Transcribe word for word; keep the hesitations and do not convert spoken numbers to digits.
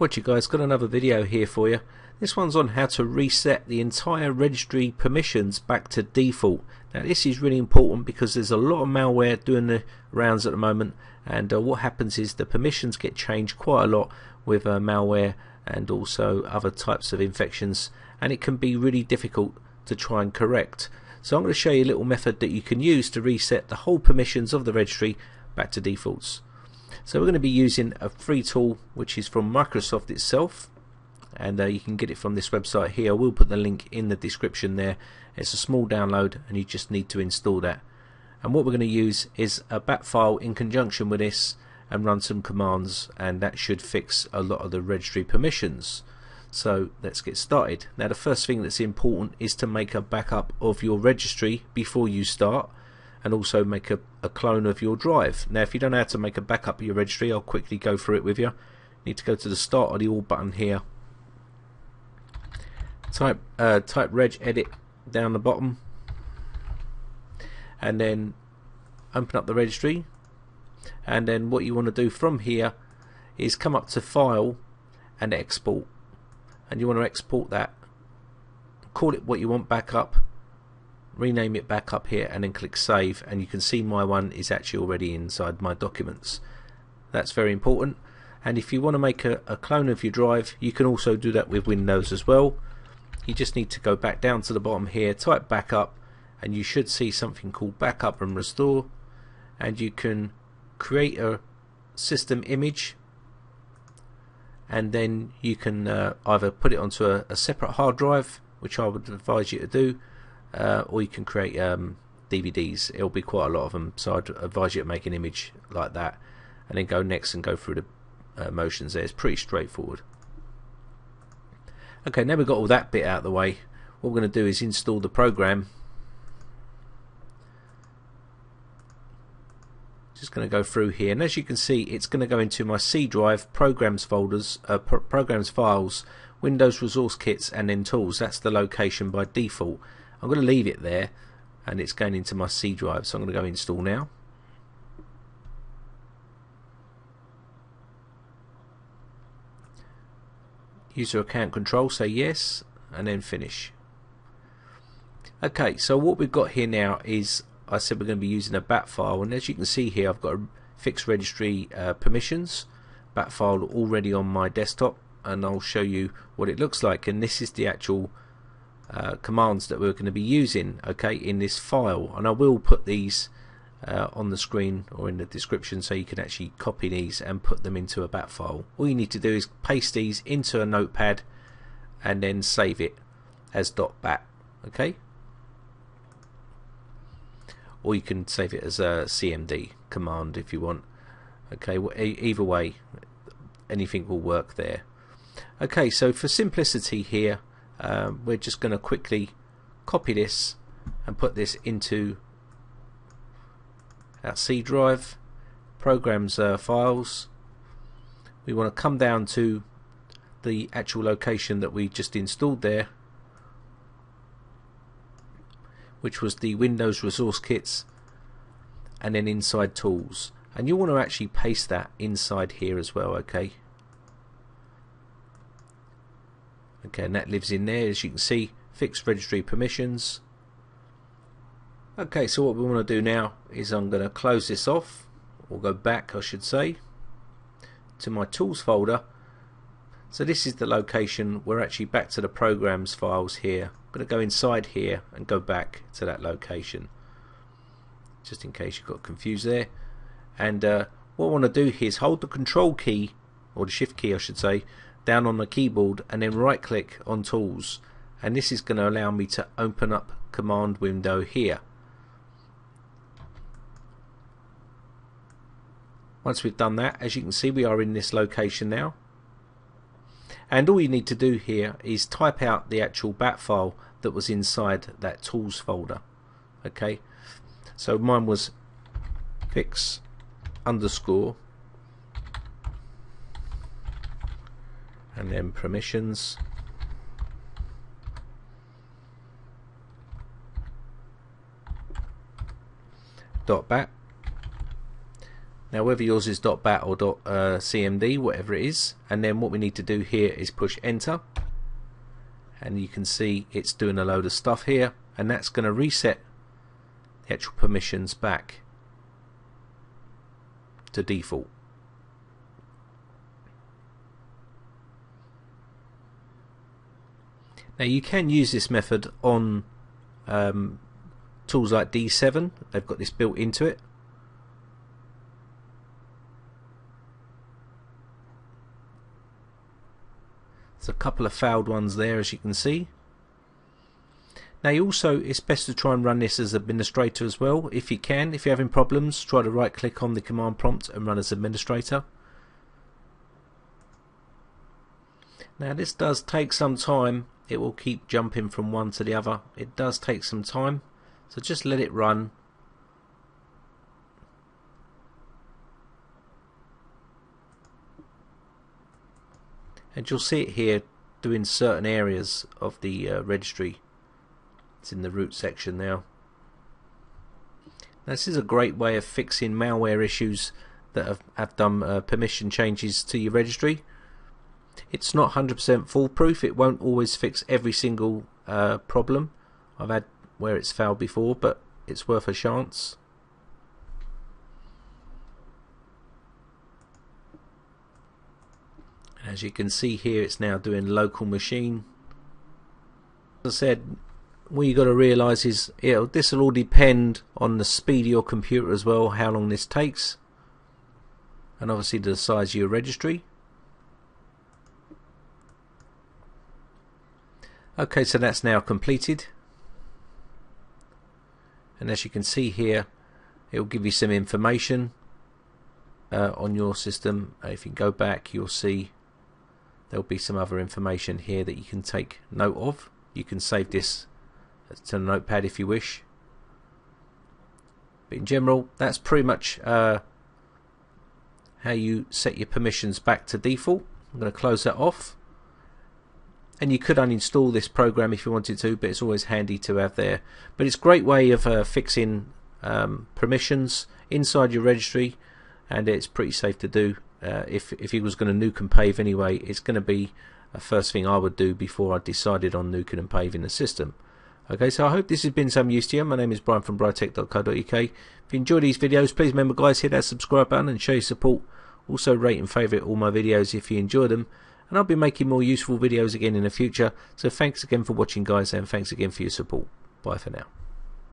What you guys, got another video here for you. This one's on how to reset the entire registry permissions back to default. Now this is really important because there's a lot of malware doing the rounds at the moment, and uh, what happens is the permissions get changed quite a lot with uh, malware and also other types of infections, and it can be really difficult to try and correct. So I'm going to show you a little method that you can use to reset the whole permissions of the registry back to defaults. So we're going to be using a free tool which is from Microsoft itself, and uh, you can get it from this website here. I will put the link in the description there. It's a small download and you just need to install that. And what we're going to use is a bat file in conjunction with this and run some commands, and that should fix a lot of the registry permissions. So let's get started. Now the first thing that's important is to make a backup of your registry before you start, and also make a, a clone of your drive. Now if you don't know how to make a backup of your registry, I'll quickly go through it with you. You need to go to the start of the all button here, type uh, type regedit down the bottom, and then open up the registry. And then what you want to do from here is come up to file and export, and you want to export that, call it what you want, backup, rename it backup here, and then click save. And you can see my one is actually already inside my documents. That's very important. And if you want to make a, a clone of your drive, you can also do that with Windows as well. You just need to go back down to the bottom here, type backup, and you should see something called backup and restore, and you can create a system image, and then you can uh, either put it onto a, a separate hard drive, which I would advise you to do, uh, or you can create um, D V Ds. It'll be quite a lot of them, so I'd advise you to make an image like that and then go next and go through the uh, motions there. It's pretty straightforward. Okay, now we've got all that bit out of the way, what we're going to do is install the program. Just going to go through here, and as you can see, it's going to go into my C drive, programs folders, uh, pro programs files, Windows resource kits, and then tools. That's the location by default. I'm going to leave it there, and it's going into my C drive. So I'm going to go install now. User account control, say yes, and then finish. Okay, so what we've got here now is, I said we're going to be using a bat file, and as you can see here, I've got a fixed registry uh, permissions bat file already on my desktop, and I'll show you what it looks like. And this is the actual uh, commands that we're going to be using, okay, in this file. And I will put these uh, on the screen or in the description, so you can actually copy these and put them into a bat file. All you need to do is paste these into a notepad and then save it as .bat, okay? Or you can save it as a C M D command if you want. Okay, well, e either way, anything will work there. Okay, so for simplicity here, um, we're just going to quickly copy this and put this into our C drive, programs uh, files. We want to come down to the actual location that we just installed there, which was the Windows resource kits, and then inside tools. And you want to actually paste that inside here as well, okay? Okay, and that lives in there, as you can see, fixed registry permissions. Okay, so what we want to do now is I'm going to close this off, or go back, I should say, to my tools folder. So this is the location. We're actually back to the programs files here. I'm going to go inside here and go back to that location, just in case you got confused there. And uh, what I want to do here is hold the control key, or the shift key I should say, down on the keyboard, and then right click on tools, and this is going to allow me to open up command window here. Once we've done that, as you can see, we are in this location now. And all you need to do here is type out the actual bat file that was inside that tools folder. Okay, so mine was fix underscore and then permissions, dot bat, Now whether yours is .bat or .cmd, whatever it is, and then what we need to do here is push enter, and you can see it's doing a load of stuff here, and that's going to reset the actual permissions back to default. Now you can use this method on um, tools like D seven, they've got this built into it. There's a couple of failed ones there, as you can see. Now you also, it's best to try and run this as administrator as well if you can. If you're having problems, try to right click on the command prompt and run as administrator. Now this does take some time, it will keep jumping from one to the other. It does take some time, so just let it run. And you'll see it here doing certain areas of the uh, registry. It's in the root section now. Now this is a great way of fixing malware issues that have, have done uh, permission changes to your registry. It's not one hundred percent foolproof, it won't always fix every single uh, problem. I've had where it's failed before, but it's worth a chance. As you can see here, it's now doing local machine. As I said, what you got to realise is it'll, this will all depend on the speed of your computer as well, how long this takes, and obviously the size of your registry. Okay, so that's now completed, and as you can see here, it'll give you some information uh, on your system. If you go back, you'll see there'll be some other information here that you can take note of. You can save this to the notepad if you wish. But in general, that's pretty much uh, how you set your permissions back to default. I'm going to close that off. And you could uninstall this program if you wanted to, but it's always handy to have there. But it's a great way of uh, fixing um, permissions inside your registry, and it's pretty safe to do. Uh, if, if you was going to nuke and pave anyway, it's going to be the first thing I would do before I decided on nuking and paving the system. Okay, so I hope this has been some use to you. My name is Brian from brightec dot co dot U K. If you enjoy these videos, please remember guys, hit that subscribe button and show your support. Also rate and favourite all my videos if you enjoy them. And I'll be making more useful videos again in the future. So thanks again for watching guys, and thanks again for your support. Bye for now.